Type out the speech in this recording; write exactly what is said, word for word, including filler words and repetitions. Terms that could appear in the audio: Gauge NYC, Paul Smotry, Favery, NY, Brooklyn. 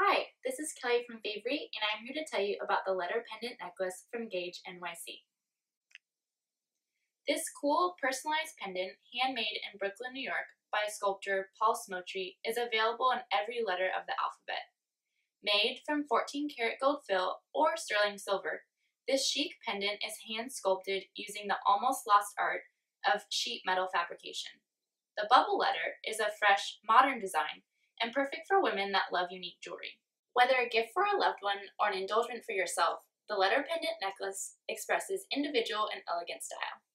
Hi, this is Kelly from Favery, and I'm here to tell you about the letter pendant necklace from Gauge N Y C. This cool, personalized pendant, handmade in Brooklyn, New York, by sculptor Paul Smotry, is available in every letter of the alphabet. Made from fourteen karat gold fill or sterling silver, this chic pendant is hand-sculpted using the almost lost art of sheet metal fabrication. The bubble letter is a fresh, modern design and perfect for women that love unique jewelry. Whether a gift for a loved one or an indulgence for yourself, the letter pendant necklace expresses individual and elegant style.